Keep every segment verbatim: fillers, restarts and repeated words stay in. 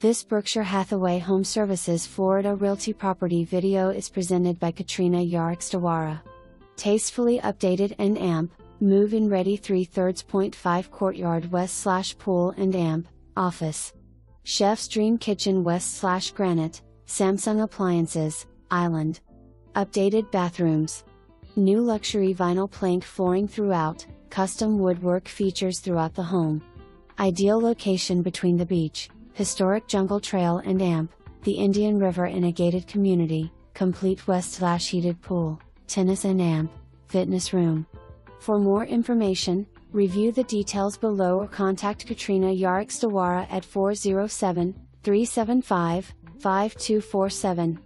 This Berkshire Hathaway HomeServices Florida Realty property video is presented by Katrina Yarick Stawara. Tastefully updated and amp, move-in ready three thirds point five courtyard west slash pool and amp, office. Chef's dream kitchen west slash granite, Samsung appliances, island. Updated bathrooms. New luxury vinyl plank flooring throughout, custom woodwork features throughout the home. Ideal location between the beach, historic Jungle Trail and amp, the Indian River in a gated community, complete west/heated pool, tennis and amp, fitness room. For more information, review the details below or contact Katrina Yarick Stawara at four zero seven, three seven five, five two four seven.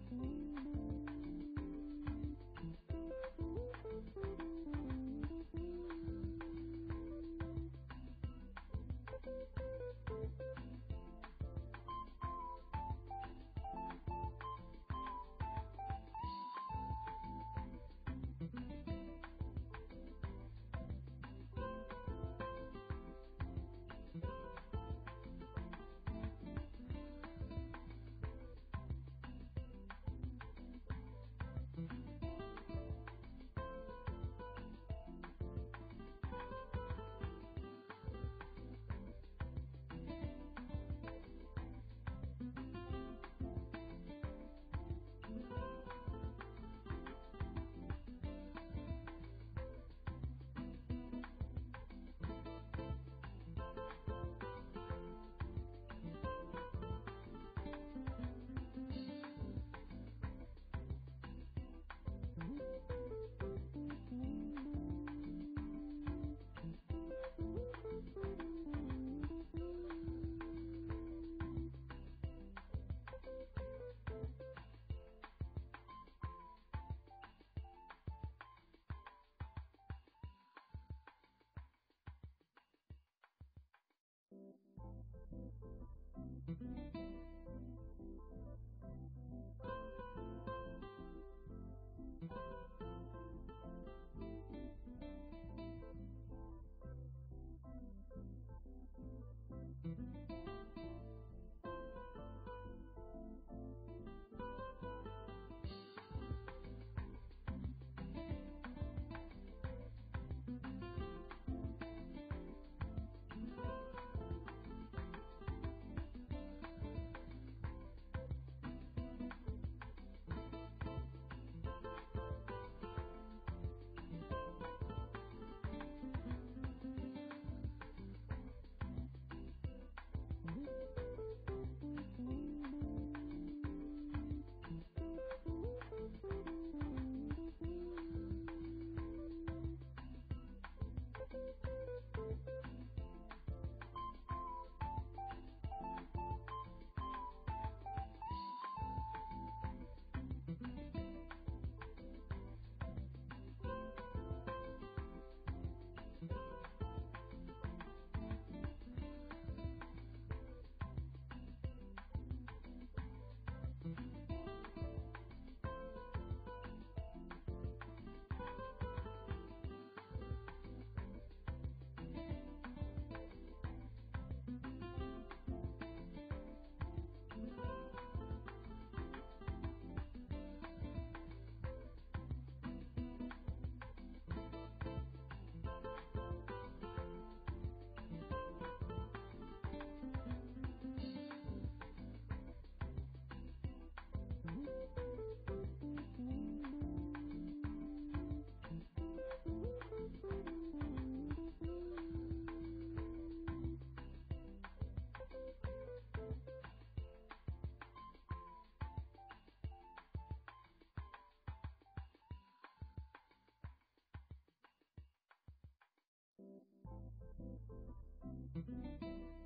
Thank you.